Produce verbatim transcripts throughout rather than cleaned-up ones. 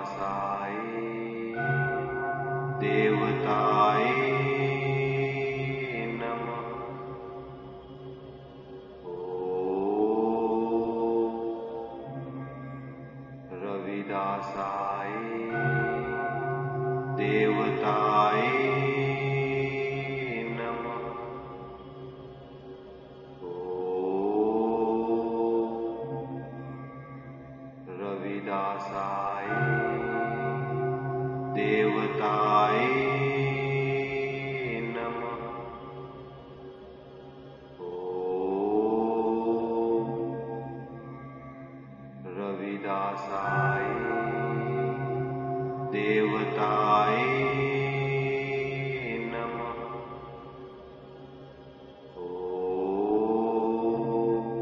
Ravidasaye, Devataye. Ravidasaye, Devataye Namah. Om Ravidasaye, Devataye Namah. Om Ravidasaye, Devataye Namah. Om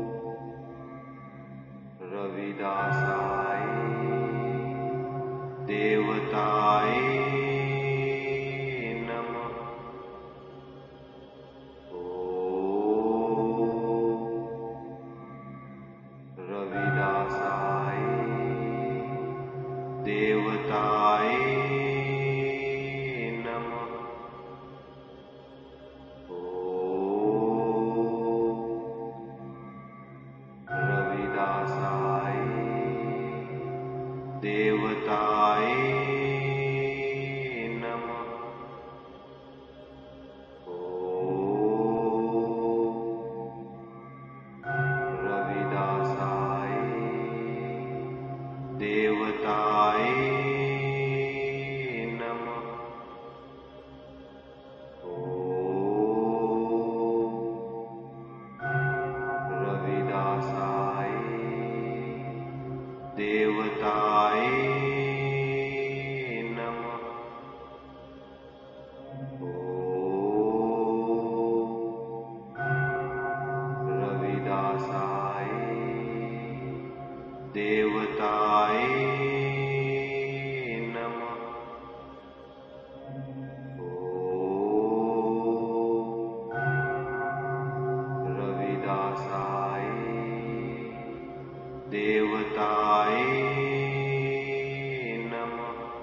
Ravidasaye, Devataye Namah. Om Ravidasaye, Devataye Namah. Om Ravidasaye, Devataye Namah. Om Ravidasaye, Devataye Devataye Namah. Om Ravidasaye, Devataye Namah. Om Ravidasaye, Devataye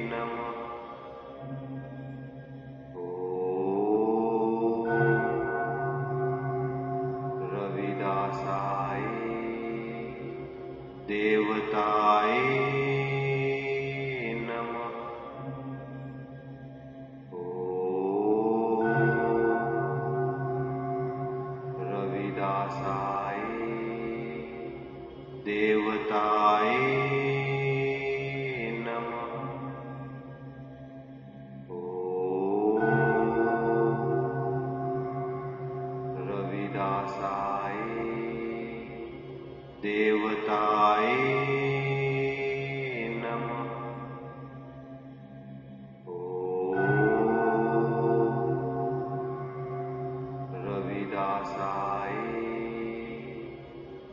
Namah. Om Ravidasaye, Devataye Namah. Om Ravidasaye, Devataye Devataye Namah. Om Ravidasaye, Devataye Namah. Om Ravidasaye,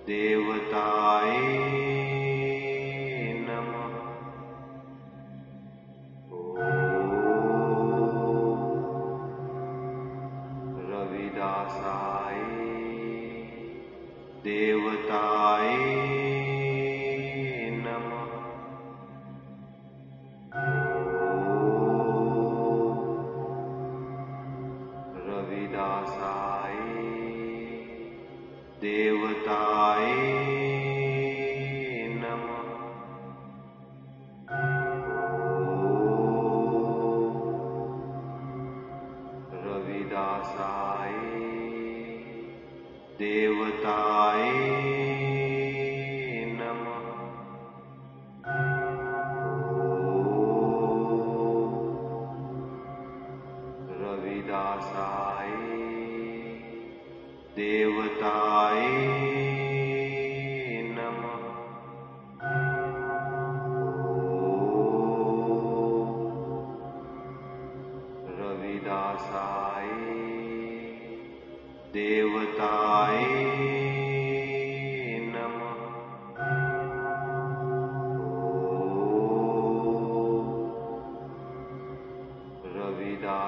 Devataye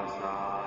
Devataye.